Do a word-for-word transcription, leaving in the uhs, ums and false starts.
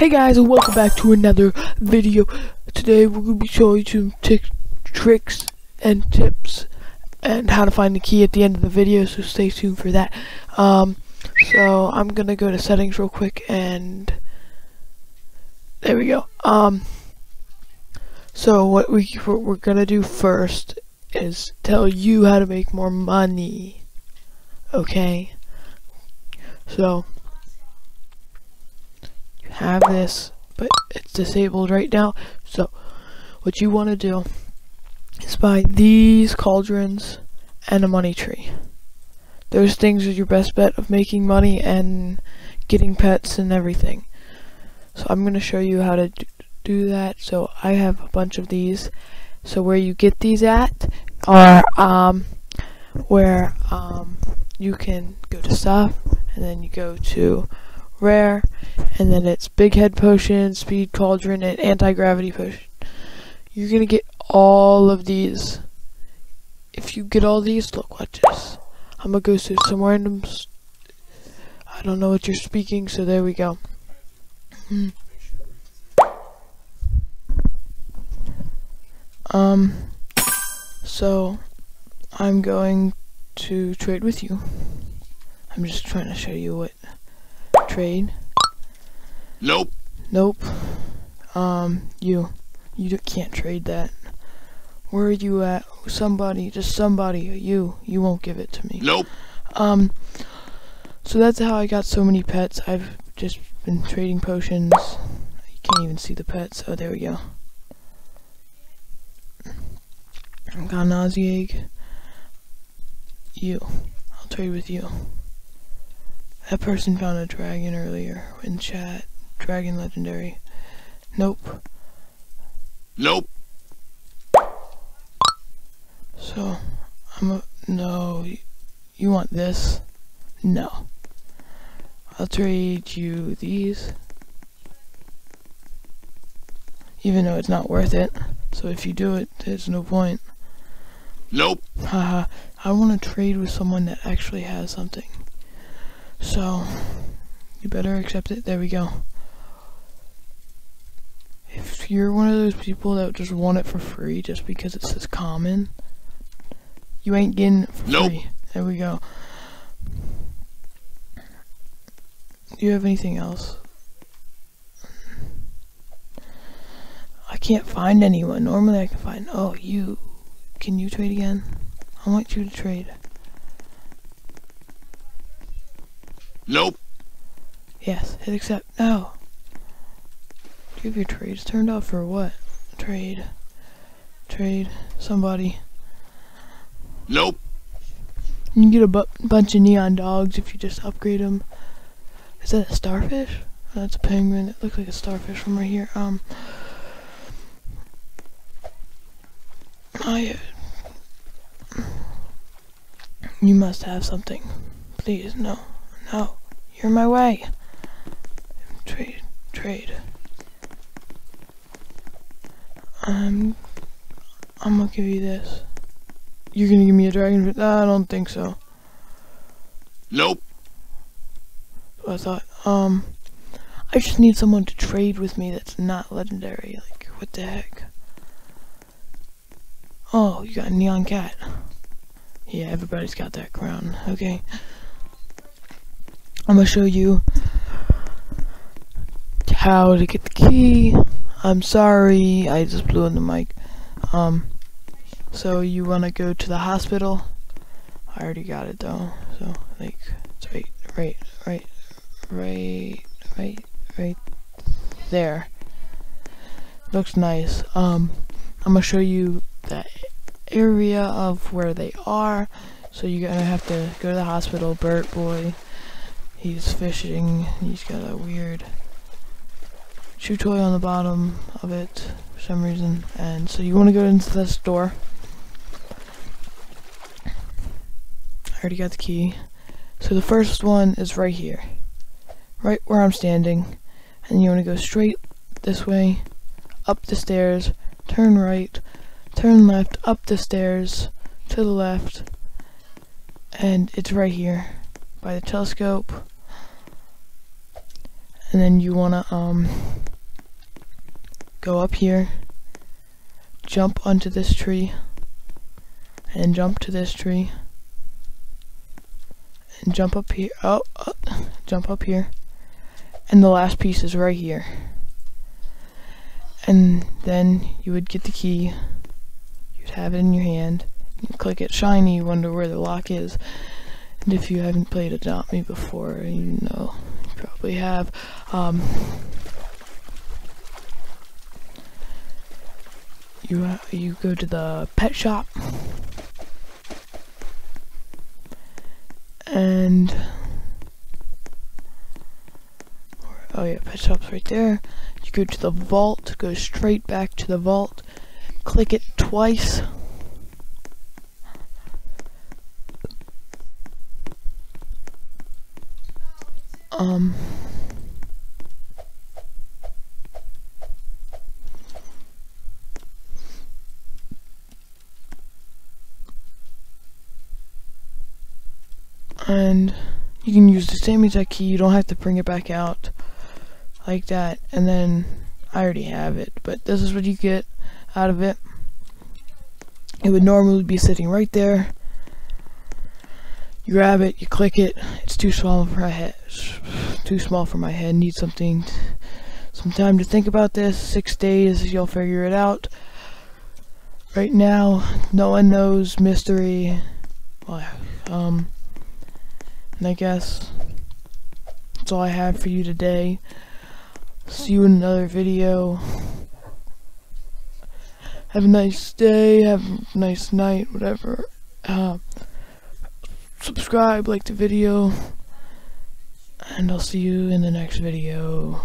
Hey guys, and welcome back to another video. Today we're going to be showing some tricks and tips and how to find the key at the end of the video, so stay tuned for that. Um, so I'm going to go to settings real quick, and there we go. Um, so what, we, what we're going to do first is tell you how to make more money, okay? So you have this, but it's disabled right now. So what you want to do is buy these cauldrons and a money tree. Those things are your best bet of making money and getting pets and everything. So I'm going to show you how to do that. So I have a bunch of these. So where you get these at are um, where um, you can go to stuff, and then you go to rare, and then it's big head potion, speed cauldron, and anti-gravity potion. You're gonna get all of these. If you get all these, look, watch this. I'm gonna go through some randoms. I don't know what you're speaking, so there we go. Mm. Um, so I'm going to trade with you. I'm just trying to show you what trade. Nope. Nope. Um, you, you can't trade that. Where are you at? Somebody, just somebody. You, you won't give it to me. Nope. Um, so that's how I got so many pets. I've just been trading potions. You can't even see the pets. Oh, there we go. I got an Aussie egg. You, I'll trade with you. That person found a dragon earlier in chat. Dragon legendary. Nope. Nope. So, I'm a, no, you, you want this? No. I'll trade you these. Even though it's not worth it. So if you do it, there's no point. Nope. Haha, I want to trade with someone that actually has something. So, you better accept it. There we go. If you're one of those people that just want it for free just because it says common, you ain't getting it for nope. free. There we go. Do you have anything else? I can't find anyone. Normally I can find... Oh, you. Can you trade again? I want you to trade. Nope. Yes, hit accept. No. Do you have your trades turned off or what? Trade. Trade. Somebody. Nope. You can get a bu bunch of neon dogs if you just upgrade them. Is that a starfish? Oh, that's a penguin. It looks like a starfish from right here. Um. I. You must have something. Please, no. No. You're my way. Trade, trade. Um, I'm gonna give you this. You're gonna give me a dragon? I don't think so. Nope. I thought. Um, I just need someone to trade with me that's not legendary. Like, what the heck? Oh, you got a neon cat. Yeah, everybody's got that crown. Okay. I'm gonna show you how to get the key. I'm sorry, I just blew in the mic. Um, so you wanna go to the hospital? I already got it though. So like, it's right, right, right, right, right, right there. Looks nice. Um, I'm gonna show you the area of where they are. So you're gonna have to go to the hospital, Bert boy. He's fishing, he's got a weird shoe toy on the bottom of it for some reason, and so you want to go into this door. I already got the key. So the first one is right here, right where I'm standing, and you want to go straight this way, up the stairs, turn right, turn left, up the stairs, to the left, and it's right here by the telescope. and then you want to um, go up here, jump onto this tree, and jump to this tree, and jump up here, oh, oh, jump up here, and the last piece is right here. And then you would get the key, you'd have it in your hand, you click it shiny, you wonder where the lock is. And if you haven't played Adopt Me before, you know, you probably have. Um, you, uh, you go to the pet shop, and, oh yeah, pet shop's right there. You go to the vault, go straight back to the vault, click it twice, um, and you can use the same exact key, you don't have to bring it back out. Like that, and then I already have it, but this is what you get out of it. It would normally be sitting right there. You grab it, you click it. It's too small for my head. Too small for my head. Need something, some time to think about this. Six days, you'll figure it out. Right now, no one knows. Mystery. Well, um, and I guess that's all I have for you today. See you in another video. Have a nice day, have a nice night, whatever. Uh, subscribe, like the video, and I'll see you in the next video.